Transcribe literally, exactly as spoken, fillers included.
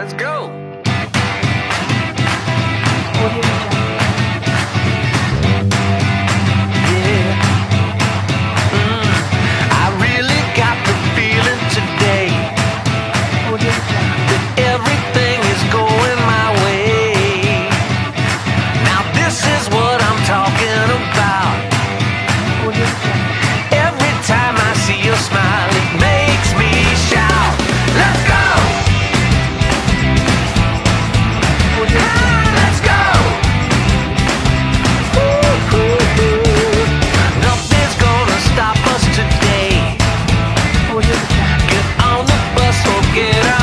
Let's go! Get out.